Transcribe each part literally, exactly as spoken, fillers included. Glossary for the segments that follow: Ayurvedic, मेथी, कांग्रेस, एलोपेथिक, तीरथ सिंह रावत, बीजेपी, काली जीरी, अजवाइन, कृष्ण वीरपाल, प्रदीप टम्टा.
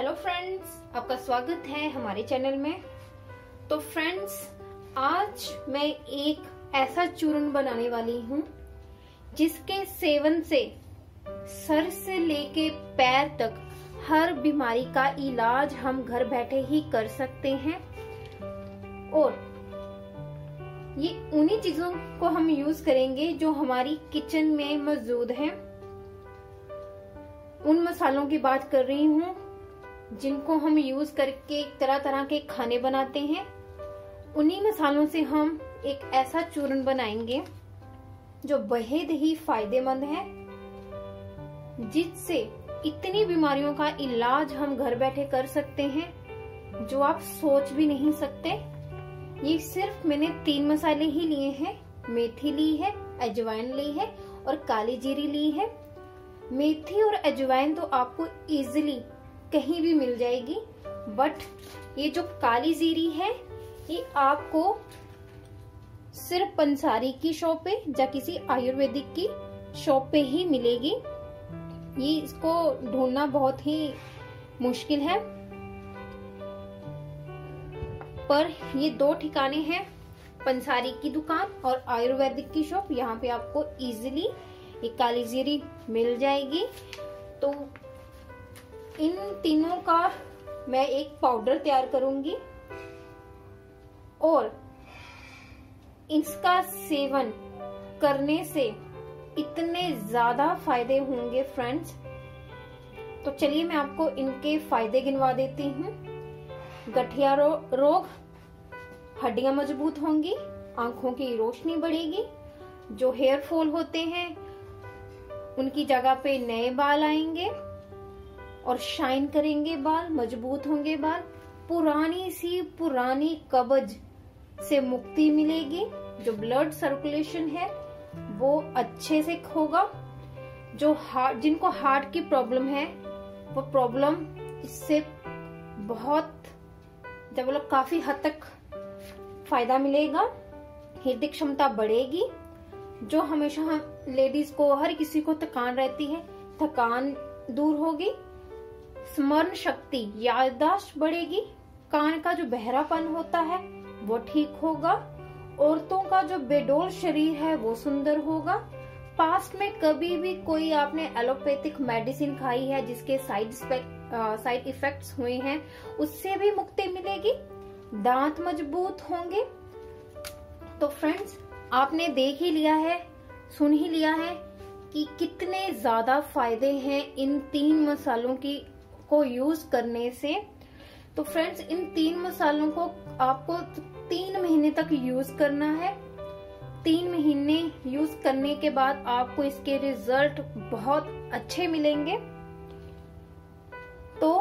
Hello friends, आपका स्वागत है हमारे चैनल में। तो फ्रेंड्स, आज मैं एक ऐसा चूर्ण बनाने वाली हूँ जिसके सेवन से सर से लेके पैर तक हर बीमारी का इलाज हम घर बैठे ही कर सकते हैं। और ये उन्हीं चीजों को हम यूज करेंगे जो हमारी किचन में मौजूद हैं। उन मसालों की बात कर रही हूँ जिनको हम यूज करके तरह तरह के खाने बनाते हैं। उन्हीं मसालों से हम एक ऐसा चूर्ण बनाएंगे जो बेहद ही फायदेमंद है, जिससे इतनी बीमारियों का इलाज हम घर बैठे कर सकते हैं जो आप सोच भी नहीं सकते। ये सिर्फ मैंने तीन मसाले ही लिए हैं। मेथी ली है, अजवाइन ली है और काली जीरी ली है। मेथी और अजवाइन तो आपको इजीली कहीं भी मिल जाएगी, बट ये जो काली जीरी है ये आपको सिर्फ पंसारी की शॉप पे या किसी आयुर्वेदिक की शॉप पे ही मिलेगी। ये इसको ढूंढना बहुत ही मुश्किल है, पर ये दो ठिकाने हैं, पंसारी की दुकान और आयुर्वेदिक की शॉप। यहाँ पे आपको इजीली ये काली जीरी मिल जाएगी। तो इन तीनों का मैं एक पाउडर तैयार करूंगी और इसका सेवन करने से इतने ज्यादा फायदे होंगे फ्रेंड्स। तो चलिए मैं आपको इनके फायदे गिनवा देती हूँ। गठिया रोग, हड्डियां मजबूत होंगी, आंखों की रोशनी बढ़ेगी, जो हेयर फॉल होते हैं उनकी जगह पे नए बाल आएंगे और शाइन करेंगे, बाल मजबूत होंगे, बाल पुरानी सी पुरानी कब्ज से मुक्ति मिलेगी, जो ब्लड सर्कुलेशन है वो अच्छे से होगा, जो हार्ट जिनको हार्ट की प्रॉब्लम है वो प्रॉब्लम इससे बहुत मतलब काफी हद तक फायदा मिलेगा। हृदय क्षमता बढ़ेगी, जो हमेशा हम लेडीज को हर किसी को थकान रहती है, थकान दूर होगी, स्मरण शक्ति याददाश्त बढ़ेगी, कान का जो बहरापन होता है वो ठीक होगा, औरतों का जो बेडोल शरीर है वो सुंदर होगा। पास्ट में कभी भी कोई आपने एलोपैथिक मेडिसिन खाई है जिसके साइड साइड इफेक्ट्स हुए हैं उससे भी मुक्ति मिलेगी, दांत मजबूत होंगे। तो फ्रेंड्स, आपने देख ही लिया है, सुन ही लिया है कि कितने ज्यादा फायदे हैं इन तीन मसालों की को यूज करने से। तो फ्रेंड्स, इन तीन मसालों को आपको तीन महीने तक यूज करना है। तीन महीने यूज करने के बाद आपको इसके रिजल्ट बहुत अच्छे मिलेंगे। तो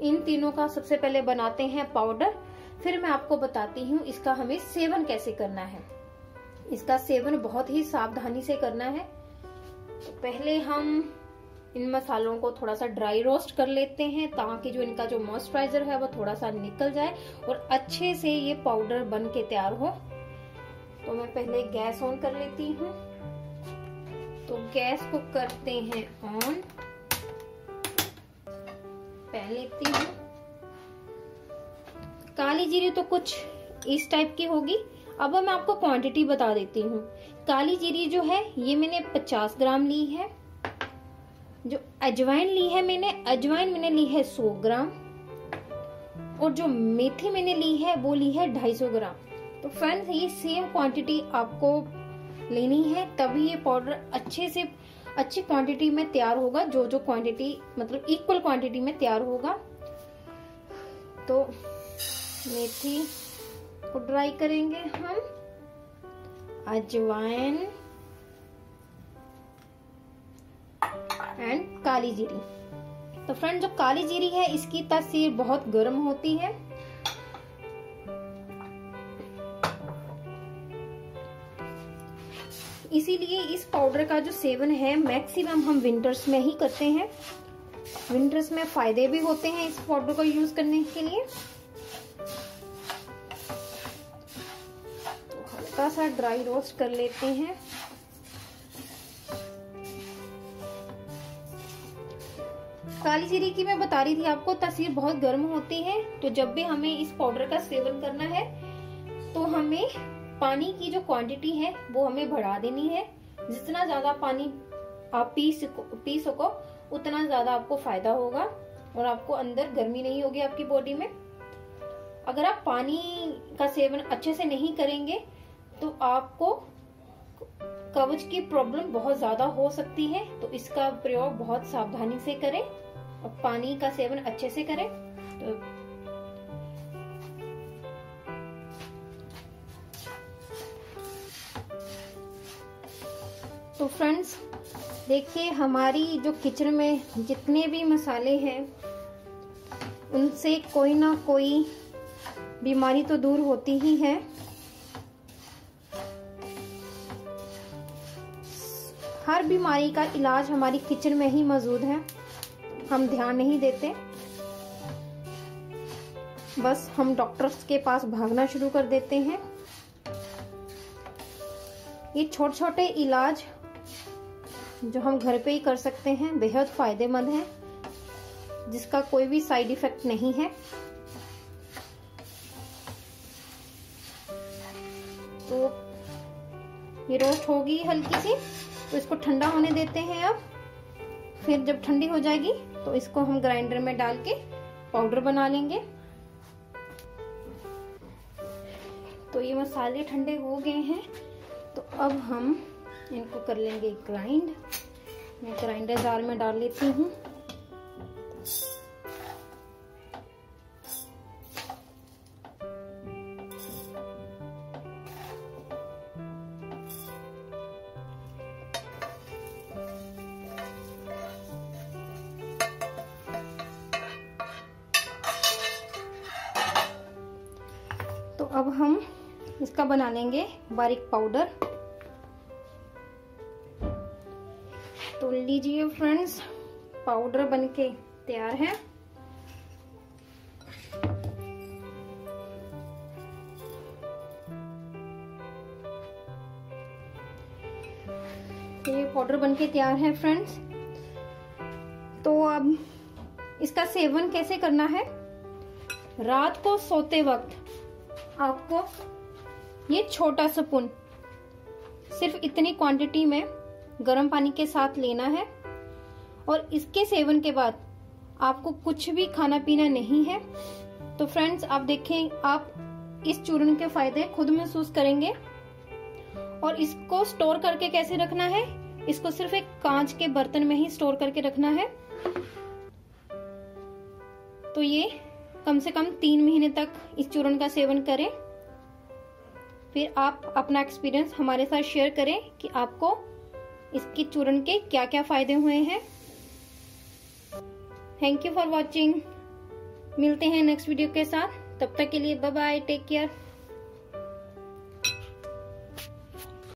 इन तीनों का सबसे पहले बनाते हैं पाउडर, फिर मैं आपको बताती हूँ इसका हमें सेवन कैसे करना है। इसका सेवन बहुत ही सावधानी से करना है। तो पहले हम इन मसालों को थोड़ा सा ड्राई रोस्ट कर लेते हैं ताकि जो इनका जो मॉइस्चराइजर है वो थोड़ा सा निकल जाए और अच्छे से ये पाउडर बन के तैयार हो। तो मैं पहले गैस ऑन कर लेती हूँ। तो गैस को करते हैं ऑन, पैन लेती हूँ। काली जीरी तो कुछ इस टाइप की होगी। अब मैं आपको क्वांटिटी बता देती हूँ। काली जीरी जो है ये मैंने पचास ग्राम ली है। जो अजवाइन ली है मैंने अजवाइन मैंने ली है सौ ग्राम, और जो मेथी मैंने ली है वो ली है ढाई सौ ग्राम। तो फ्रेंड्स, ये सेम क्वांटिटी आपको लेनी है, तभी ये पाउडर अच्छे से अच्छी क्वांटिटी में तैयार होगा। जो जो क्वांटिटी मतलब इक्वल क्वांटिटी में तैयार होगा। तो मेथी को ड्राई करेंगे हम, अजवाइन एंड काली जीरी। तो फ्रेंड, जो काली जीरी है इसकी तासीर बहुत गर्म होती है। इसीलिए इस पाउडर का जो सेवन है मैक्सिमम हम विंटर्स में ही करते हैं। विंटर्स में फायदे भी होते हैं इस पाउडर को यूज करने के लिए। थोड़ा सा ड्राई रोस्ट कर लेते हैं। काली जीरी की मैं बता रही थी आपको तासीर बहुत गर्म होती है, तो जब भी हमें इस पाउडर का सेवन करना है तो हमें पानी की जो क्वांटिटी है वो हमें बढ़ा देनी है। जितना ज्यादा पानी आप पी सको पी सको उतना ज्यादा आपको फायदा होगा और आपको अंदर गर्मी नहीं होगी आपकी बॉडी में। अगर आप पानी का सेवन अच्छे से नहीं करेंगे तो आपको कब्ज की प्रॉब्लम बहुत ज्यादा हो सकती है, तो इसका प्रयोग बहुत सावधानी से करें और पानी का सेवन अच्छे से करें। तो तो फ्रेंड्स देखिए हमारी जो किचन में जितने भी मसाले हैं उनसे कोई ना कोई बीमारी तो दूर होती ही है। हर बीमारी का इलाज हमारी किचन में ही मौजूद है, हम ध्यान नहीं देते, बस हम डॉक्टर्स के पास भागना शुरू कर देते हैं। ये छोटे छोटे इलाज जो हम घर पे ही कर सकते हैं बेहद फायदेमंद है, जिसका कोई भी साइड इफेक्ट नहीं है। तो ये रोस्ट होगी हल्की सी, तो इसको ठंडा होने देते हैं। अब फिर जब ठंडी हो जाएगी तो इसको हम ग्राइंडर में डाल के पाउडर बना लेंगे। तो ये मसाले ठंडे हो गए हैं, तो अब हम इनको कर लेंगे ग्राइंड। मैं ग्राइंडर जार में डाल लेती हूँ। अब हम इसका बना लेंगे बारीक पाउडर। तो लीजिए फ्रेंड्स, पाउडर बनके तैयार है। ये पाउडर बनके तैयार है फ्रेंड्स। तो अब इसका सेवन कैसे करना है? रात को सोते वक्त आपको ये छोटा स्पून सिर्फ इतनी क्वांटिटी में गर्म पानी के साथ लेना है, और इसके सेवन के बाद आपको कुछ भी खाना पीना नहीं है। तो फ्रेंड्स आप देखें, आप इस चूर्ण के फायदे खुद महसूस करेंगे। और इसको स्टोर करके कैसे रखना है? इसको सिर्फ एक कांच के बर्तन में ही स्टोर करके रखना है। तो ये कम से कम तीन महीने तक इस चूर्ण का सेवन करें, फिर आप अपना एक्सपीरियंस हमारे साथ शेयर करें कि आपको इसके चूर्ण के क्या क्या फायदे हुए हैं। Thank you for watching. मिलते हैं नेक्स्ट वीडियो के साथ, तब तक के लिए बाय बाय, टेक केयर।